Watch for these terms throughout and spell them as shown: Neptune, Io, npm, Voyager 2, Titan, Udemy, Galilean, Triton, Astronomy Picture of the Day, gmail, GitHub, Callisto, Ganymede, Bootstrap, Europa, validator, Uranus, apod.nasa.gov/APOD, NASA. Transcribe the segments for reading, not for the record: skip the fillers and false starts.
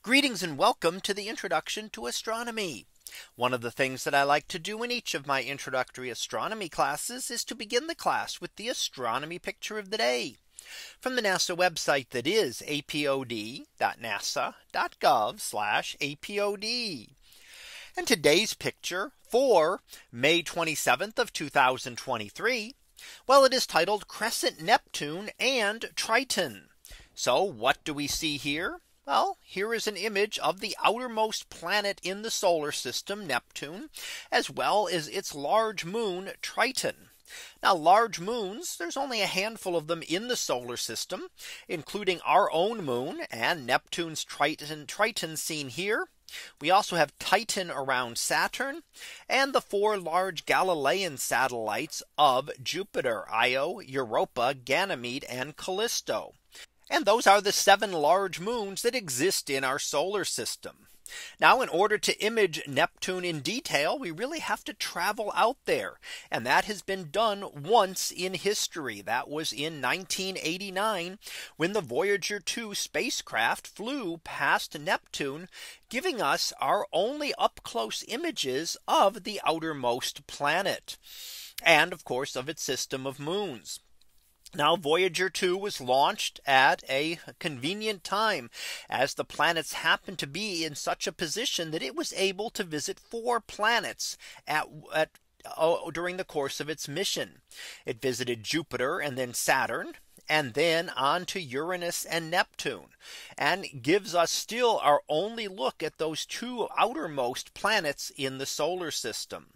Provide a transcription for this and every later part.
Greetings and welcome to the introduction to astronomy. One of the things that I like to do in each of my introductory astronomy classes is to begin the class with the astronomy picture of the day from the NASA website, that is apod.nasa.gov/APOD. And today's picture for May 27th of 2023. Well, it is titled Crescent Neptune and Triton. So what do we see here? Well, here is an image of the outermost planet in the solar system, Neptune, as well as its large moon, Triton. Now, large moons, there's only a handful of them in the solar system, including our own moon and Neptune's Triton seen here. We also have Titan around Saturn, and the four large Galilean satellites of Jupiter: Io, Europa, Ganymede, and Callisto. And those are the seven large moons that exist in our solar system. Now, in order to image Neptune in detail, we really have to travel out there. And that has been done once in history. That was in 1989, when the Voyager 2 spacecraft flew past Neptune, giving us our only up close images of the outermost planet, and of course of its system of moons. Now, Voyager 2 was launched at a convenient time, as the planets happened to be in such a position that it was able to visit four planets during the course of its mission. It visited Jupiter and then Saturn, and then on to Uranus and Neptune, and gives us still our only look at those two outermost planets in the solar system.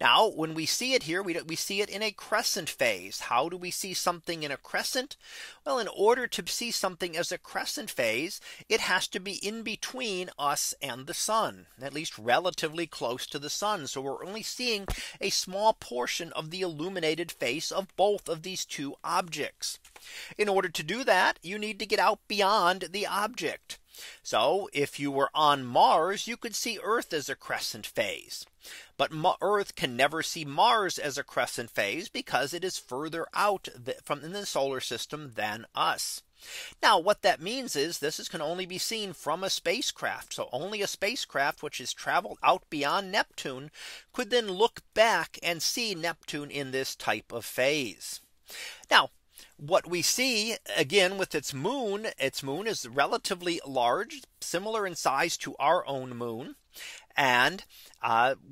Now, when we see it here, we see it in a crescent phase. How do we see something in a crescent? Well, in order to see something as a crescent phase, it has to be in between us and the sun, at least relatively close to the sun. So we're only seeing a small portion of the illuminated face of both of these two objects. In order to do that, you need to get out beyond the object. So if you were on Mars, you could see Earth as a crescent phase. But Earth can never see Mars as a crescent phase, because it is further out from in the solar system than us. Now, what that means is this can only be seen from a spacecraft. So only a spacecraft which has traveled out beyond Neptune could then look back and see Neptune in this type of phase. Now, what we see again with its moon is relatively large, similar in size to our own moon. And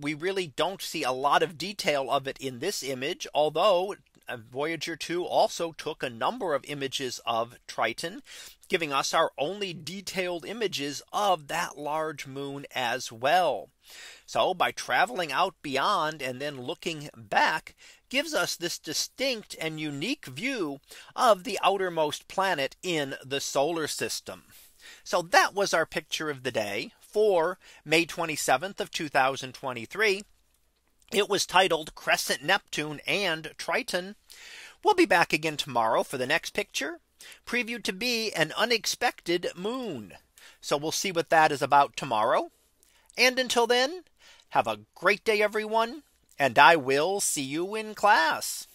we really don't see a lot of detail of it in this image, although Voyager 2 also took a number of images of Triton, giving us our only detailed images of that large moon as well. So by traveling out beyond and then looking back gives us this distinct and unique view of the outermost planet in the solar system. So that was our picture of the day for May 27th of 2023. It was titled Crescent Neptune and Triton. We'll be back again tomorrow for the next picture, previewed to be an unexpected moon. So we'll see what that is about tomorrow. And until then, have a great day, everyone, and I will see you in class.